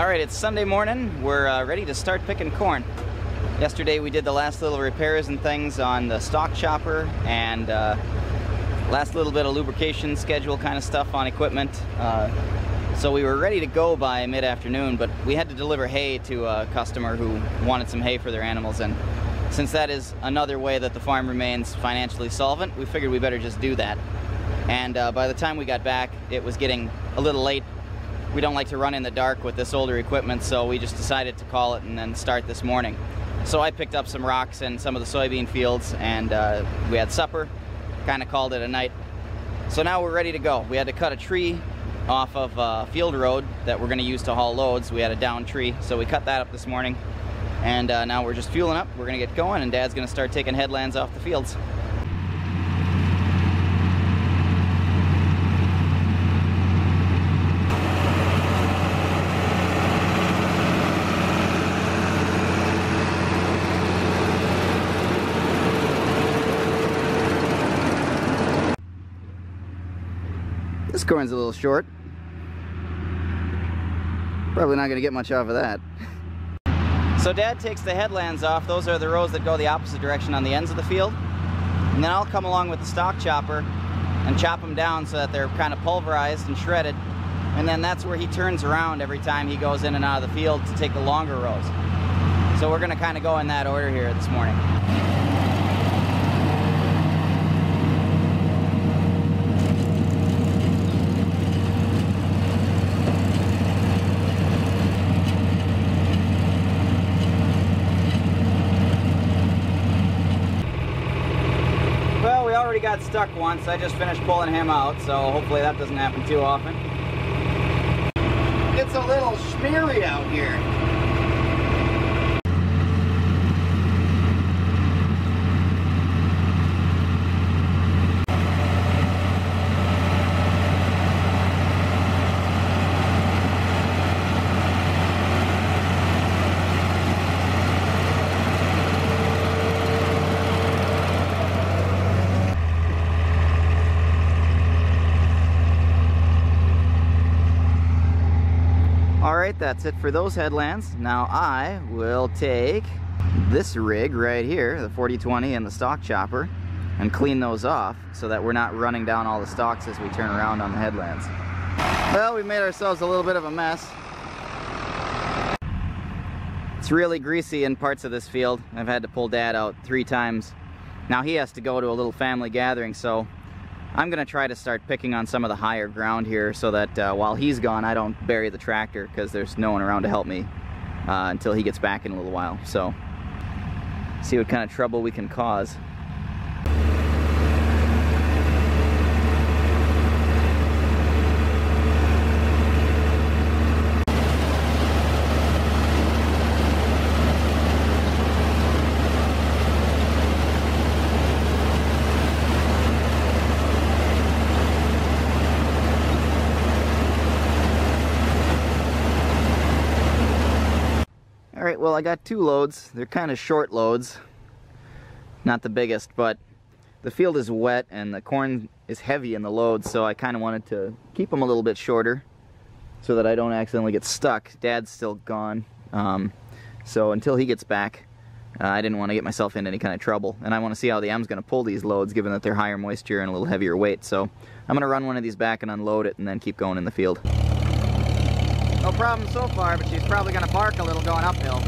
Alright, it's Sunday morning. We're ready to start picking corn. Yesterday we did the last little repairs and things on the stalk chopper and last little bit of lubrication schedule kind of stuff on equipment. So we were ready to go by mid-afternoon, but we had to deliver hay to a customer who wanted some hay for their animals, and since that is another way that the farm remains financially solvent, we figured we better just do that. And by the time we got back, it was getting a little late. We don't like to run in the dark with this older equipment, so we just decided to call it and then start this morning. So I picked up some rocks and some of the soybean fields, and we had supper, kind of called it a night. So now we're ready to go. We had to cut a tree off of a field road that we're going to use to haul loads. We had a downed tree, so we cut that up this morning, and now we're just fueling up. We're going to get going, and Dad's going to start taking headlands off the fields. This corn's a little short. Probably not going to get much off of that. So Dad takes the headlands off. Those are the rows that go the opposite direction on the ends of the field. And then I'll come along with the stalk chopper and chop them down so that they're kind of pulverized and shredded. And then that's where he turns around every time he goes in and out of the field to take the longer rows. So we're going to kind of go in that order here this morning. Got stuck once. I just finished pulling him out, so hopefully that doesn't happen too often. It's a little smeary out here. Alright, that's it for those headlands. Now I will take this rig right here, the 4020 and the stalk chopper, and clean those off so that we're not running down all the stalks as we turn around on the headlands. Well, we made ourselves a little bit of a mess. It's really greasy in parts of this field. I've had to pull Dad out 3 times. Now he has to go to a little family gathering, so I'm going to try to start picking on some of the higher ground here so that while he's gone, I don't bury the tractor, because there's no one around to help me until he gets back in a little while. So, see what kind of trouble we can cause. Well, I got 2 loads. They're kind of short loads, not the biggest, but the field is wet and the corn is heavy in the loads, so I kind of wanted to keep them a little bit shorter so that I don't accidentally get stuck. Dad's still gone, so until he gets back, I didn't want to get myself into any kind of trouble, and I want to see how the M's going to pull these loads given that they're higher moisture and a little heavier weight. So I'm going to run one of these back and unload it and then keep going in the field. No problem so far, but she's probably going to bark a little going uphill.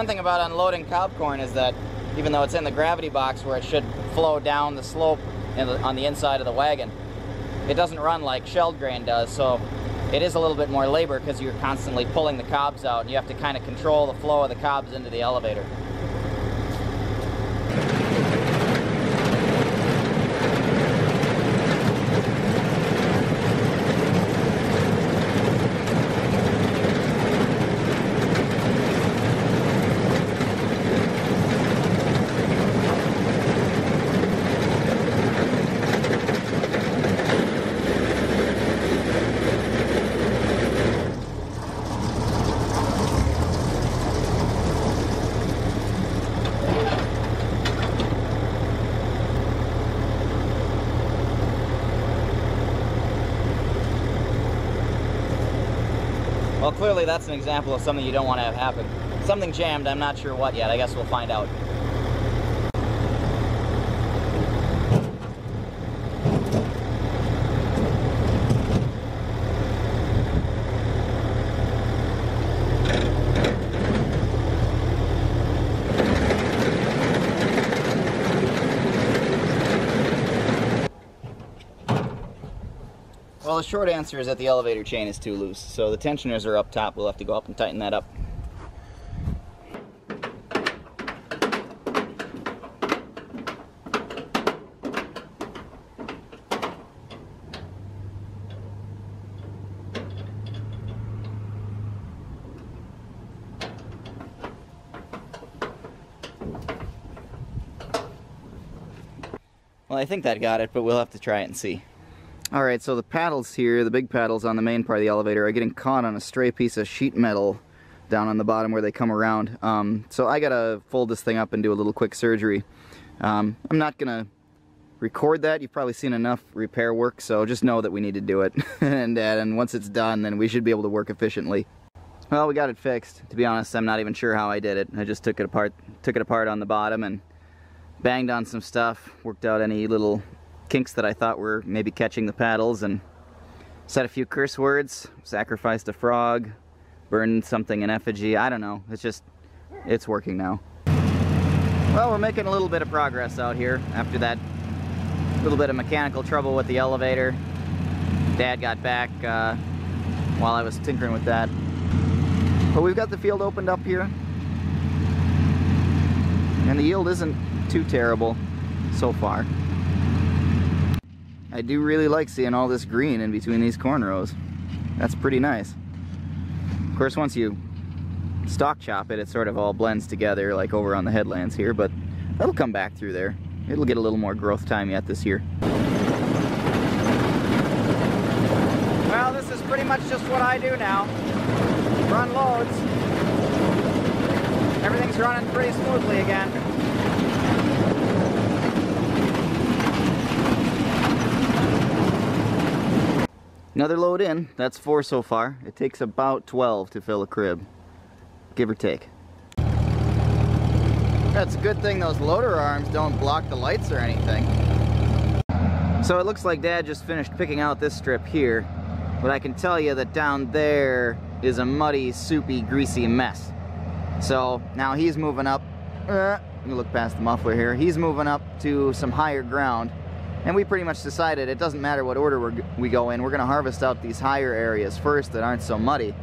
One thing about unloading cob corn is that even though it's in the gravity box where it should flow down the slope on the inside of the wagon, it doesn't run like shelled grain does, so it is a little bit more labor because you're constantly pulling the cobs out and you have to kind of control the flow of the cobs into the elevator. Well, clearly that's an example of something you don't want to have happen. Something jammed, I'm not sure what yet. I guess we'll find out. Well, the short answer is that the elevator chain is too loose, so the tensioners are up top. We'll have to go up and tighten that up. Well, I think that got it, but we'll have to try it and see. Alright, so the paddles here, the big paddles on the main part of the elevator, are getting caught on a stray piece of sheet metal down on the bottom where they come around. So I gotta fold this thing up and do a little quick surgery. I'm not gonna record that. You've probably seen enough repair work, so just know that we need to do it. and once it's done, then we should be able to work efficiently. Well, we got it fixed. To be honest, I'm not even sure how I did it. I just took it apart on the bottom and banged on some stuff, worked out any little kinks that I thought were maybe catching the paddles, and said a few curse words, sacrificed a frog, burned something in effigy. I don't know, it's working now. Well, we're making a little bit of progress out here after that little bit of mechanical trouble with the elevator. Dad got back while I was tinkering with that. But we've got the field opened up here, and the yield isn't too terrible so far. I do really like seeing all this green in between these corn rows. That's pretty nice. Of course, once you stock chop it, it sort of all blends together like over on the headlands here, but that'll come back through there. It'll get a little more growth time yet this year. Well, this is pretty much just what I do now. Run loads. Everything's running pretty smoothly again. Another load in, that's 4 so far. It takes about 12 to fill a crib, give or take. That's a good thing those loader arms don't block the lights or anything. So it looks like Dad just finished picking out this strip here, but I can tell you that down there is a muddy, soupy, greasy mess. So now he's moving up, let me look past the muffler here, he's moving up to some higher ground. And we pretty much decided it doesn't matter what order we go in, we're going to harvest out these higher areas first that aren't so muddy.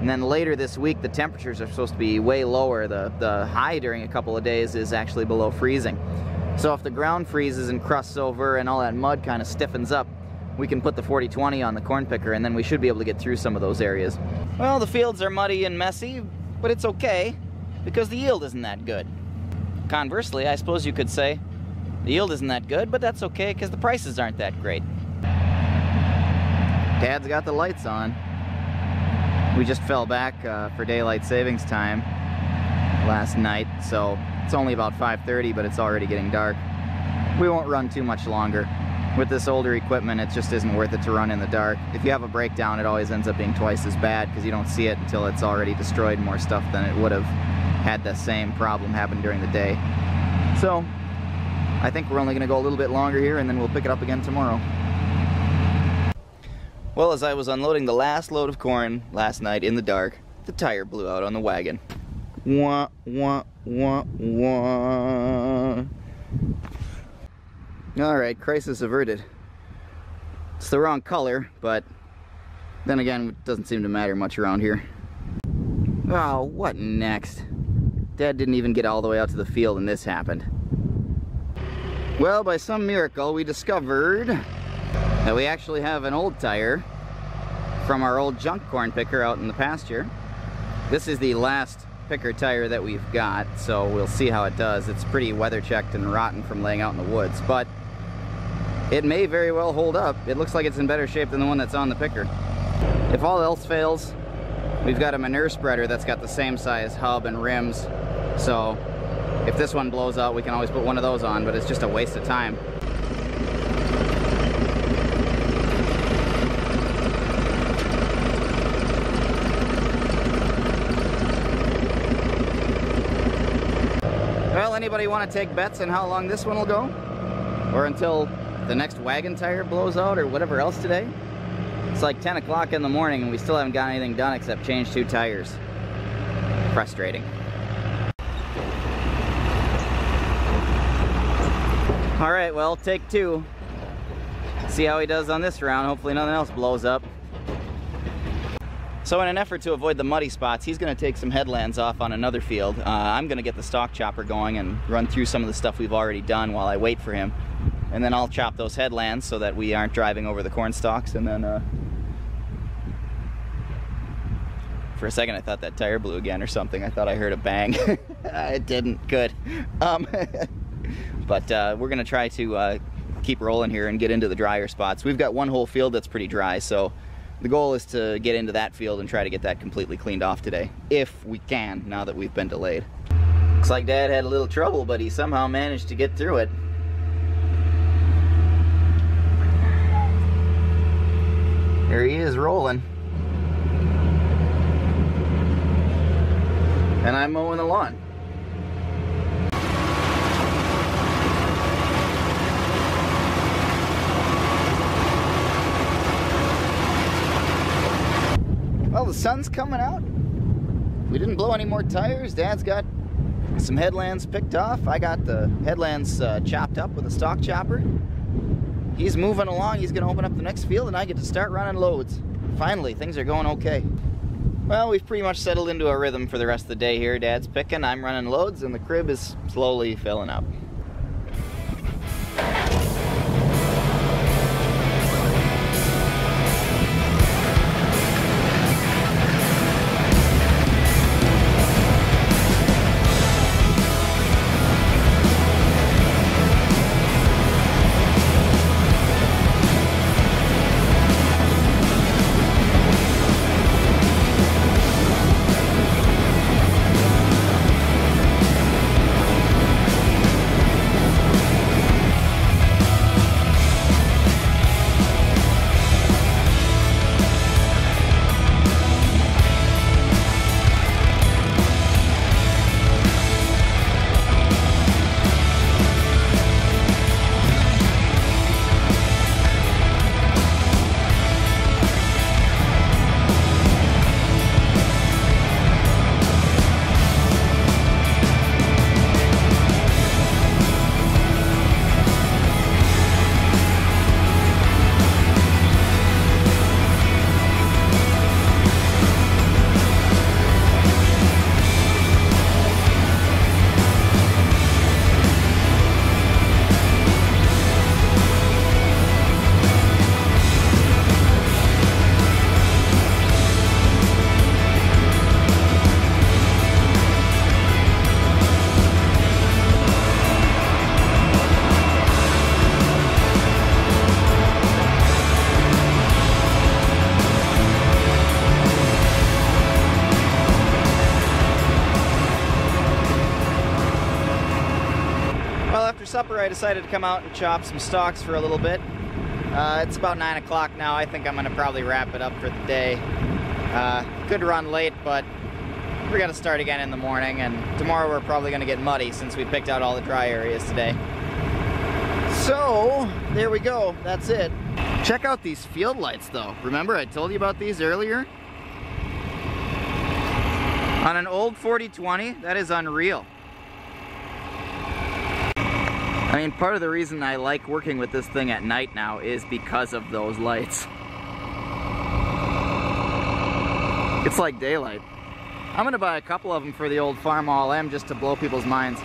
And then later this week, the temperatures are supposed to be way lower. The high during a couple of days is actually below freezing. So if the ground freezes and crusts over and all that mud kind of stiffens up, we can put the 4020 on the corn picker, and then we should be able to get through some of those areas. Well, the fields are muddy and messy, but it's okay because the yield isn't that good. Conversely, I suppose you could say, the yield isn't that good, but that's okay because the prices aren't that great. Dad's got the lights on. We just fell back for daylight savings time last night, so it's only about 5:30, but it's already getting dark. We won't run too much longer. With this older equipment, it just isn't worth it to run in the dark. If you have a breakdown, it always ends up being twice as bad because you don't see it until it's already destroyed more stuff than it would have had the same problem happen during the day. So I think we're only going to go a little bit longer here, and then we'll pick it up again tomorrow. Well, as I was unloading the last load of corn last night in the dark, the tire blew out on the wagon. Wah, wah, wah, wah. Alright, crisis averted. It's the wrong color, but then again, it doesn't seem to matter much around here. Oh, what next? Dad didn't even get all the way out to the field, and this happened. Well, by some miracle, we discovered that we actually have an old tire from our old junk corn picker out in the pasture. This is the last picker tire that we've got, so we'll see how it does. It's pretty weather-checked and rotten from laying out in the woods, but it may very well hold up. It looks like it's in better shape than the one that's on the picker. If all else fails, we've got a manure spreader that's got the same size hub and rims, so if this one blows out, we can always put one of those on, but it's just a waste of time. anybody want to take bets on how long this one will go? Or until the next wagon tire blows out or whatever else today? It's like 10 o'clock in the morning and we still haven't got anything done except change 2 tires. Frustrating. Alright, well, take 2. See how he does on this round. Hopefully nothing else blows up. So in an effort to avoid the muddy spots, he's going to take some headlands off on another field. I'm going to get the stalk chopper going and run through some of the stuff we've already done while I wait for him. And then I'll chop those headlands so that we aren't driving over the corn stalks. And then for a second I thought that tire blew again or something. I thought I heard a bang. It didn't. Good. But we're going to try to keep rolling here and get into the drier spots. We've got one whole field that's pretty dry, so the goal is to get into that field and try to get that completely cleaned off today, if we can, now that we've been delayed. Looks like Dad had a little trouble, but he somehow managed to get through it. There he is, rolling. And I'm mowing the lawn. Well, the sun's coming out. We didn't blow any more tires. Dad's got some headlands picked off. I got the headlands chopped up with a stalk chopper. He's moving along. He's going to open up the next field and I get to start running loads. Finally, things are going okay. Well, we've pretty much settled into a rhythm for the rest of the day here. Dad's picking, I'm running loads, and the crib is slowly filling up. Supper, I decided to come out and chop some stalks for a little bit. It's about 9 o'clock now. I think I'm going to probably wrap it up for the day. Could run late, but we're going to start again in the morning, and tomorrow we're probably going to get muddy since we picked out all the dry areas today. So, there we go. That's it. Check out these field lights, though. Remember I told you about these earlier? On an old 4020, that is unreal. I mean, part of the reason I like working with this thing at night now is because of those lights. It's like daylight. I'm gonna buy a couple of them for the old Farmall M just to blow people's minds.